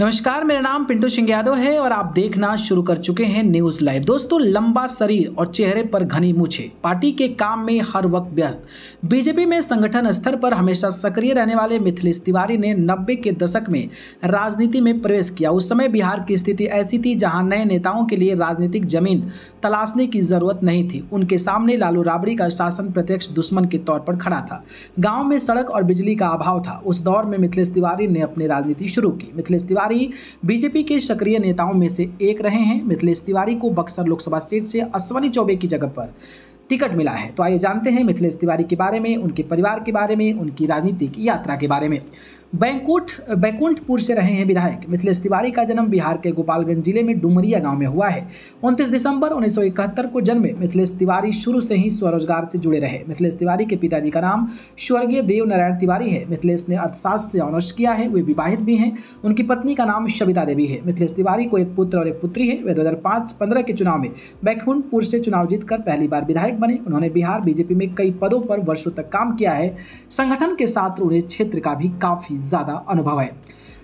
नमस्कार, मेरा नाम पिंटू सिंह यादव है और आप देखना शुरू कर चुके हैं न्यूज लाइव। दोस्तों, लंबा शरीर और चेहरे पर घनी मूछें, पार्टी के काम में हर वक्त व्यस्त, बीजेपी में संगठन स्तर पर हमेशा सक्रिय रहने वाले मिथिलेश तिवारी ने 90 के दशक में राजनीति में प्रवेश किया। उस समय बिहार की स्थिति ऐसी थी जहाँ नए नेताओं के लिए राजनीतिक जमीन तलाशने की जरूरत नहीं थी। उनके सामने लालू राबड़ी का शासन प्रत्यक्ष दुश्मन के तौर पर खड़ा था। गाँव में सड़क और बिजली का अभाव था। उस दौर में मिथिलेश तिवारी ने अपनी राजनीति शुरू की। मिथिलेश बीजेपी के सक्रिय नेताओं में से एक रहे हैं। मिथिलेश तिवारी को बक्सर लोकसभा सीट से अश्विनी चौबे की जगह पर टिकट मिला है। तो आइए जानते हैं मिथिलेश तिवारी के बारे में, उनके परिवार के बारे में, उनकी राजनीतिक यात्रा के बारे में। बैकुंठपुर से रहे हैं विधायक। मिथिलेश तिवारी का जन्म बिहार के गोपालगंज जिले में डुमरिया गांव में हुआ है। 29 दिसंबर 1971 को जन्मे मिथिलेश तिवारी शुरू से ही स्वरोजगार से जुड़े रहे। मिथिलेश तिवारी के पिताजी का नाम स्वर्गीय देवनारायण तिवारी है। मिथिलेश ने अर्थशास्त्र से ऑनर्स किया है। वे विवाहित भी हैं। उनकी पत्नी का नाम सबिता देवी है। मिथिलेश तिवारी को एक पुत्र और एक पुत्री है। वे 2005-15 के चुनाव में बैकुंठपुर से चुनाव जीतकर पहली बार विधायक बने। उन्होंने बिहार बीजेपी में कई पदों पर वर्षों तक काम किया है। संगठन के साथ उन्हें क्षेत्र का भी काफी ज्यादा अनुभव है।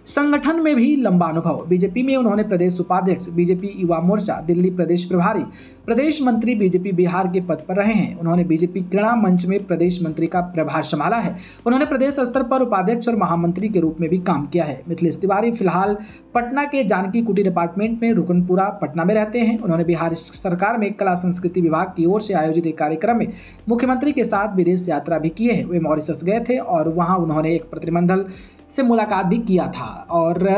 संगठन में भी लंबा अनुभव। बीजेपी में उन्होंने प्रदेश उपाध्यक्ष, बीजेपी युवा मोर्चा, दिल्ली प्रदेश प्रभारी, प्रदेश मंत्री, बीजेपी बिहार के पद पर रहे हैं। उन्होंने बीजेपी क्रीड़ा मंच में प्रदेश मंत्री का प्रभार संभाला है। उन्होंने प्रदेश स्तर पर उपाध्यक्ष और महामंत्री के रूप में भी काम किया है। मिथिलेश तिवारी फिलहाल पटना के जानकी कुटी डिपार्टमेंट में रुकनपुरा पटना में रहते हैं। उन्होंने बिहार सरकार में कला संस्कृति विभाग की ओर से आयोजित एक कार्यक्रम में मुख्यमंत्री के साथ विदेश यात्रा भी की है। वे मॉरिशस गए थे और वहाँ उन्होंने एक प्रतिनिधिमंडल से मुलाकात भी किया था और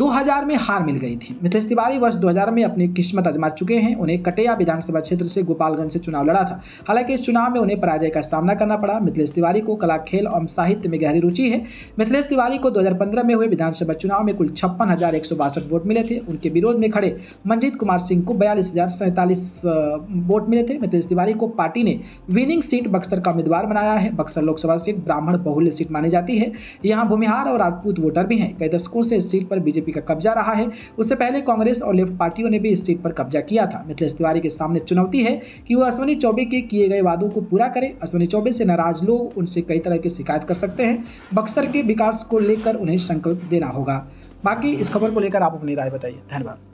2000 में हार मिल गई थी। मिथिलेश तिवारी वर्ष 2000 में अपनी किस्मत आजमा चुके हैं। उन्हें कटेया विधानसभा क्षेत्र से गोपालगंज से चुनाव लड़ा था। हालांकि इस चुनाव में उन्हें पराजय का सामना करना पड़ा। मिथिलेश तिवारी को कला, खेल और साहित्य में गहरी रुचि है। मिथिलेश तिवारी को 2015 में हुए विधानसभा चुनाव में कुल 56,162 वोट मिले थे। उनके विरोध में खड़े मंजीत कुमार सिंह को 42,047 वोट मिले थे। मिथिलेश तिवारी को पार्टी ने विनिंग सीट बक्सर का उम्मीदवार बनाया है। बक्सर लोकसभा सीट ब्राह्मण बहुल्य सीट मानी जाती है। यहाँ भूमिहार और राजपूत वोटर भी हैं। कई दशकों से इस सीट पर बीजेपी का कब्जा रहा है। उससे पहले कांग्रेस और लेफ्ट पार्टियों ने भी इस सीट पर कब्जा किया था। मिथिलेश तिवारी के सामने चुनौती है कि वो अश्विनी चौबे के किए गए वादों को पूरा करें। अश्विनी चौबे से नाराज लोग उनसे कई तरह की शिकायत कर सकते हैं। बक्सर के विकास को लेकर उन्हें संकल्प देना होगा। बाकी इस खबर को लेकर आप अपनी राय बताइए। धन्यवाद।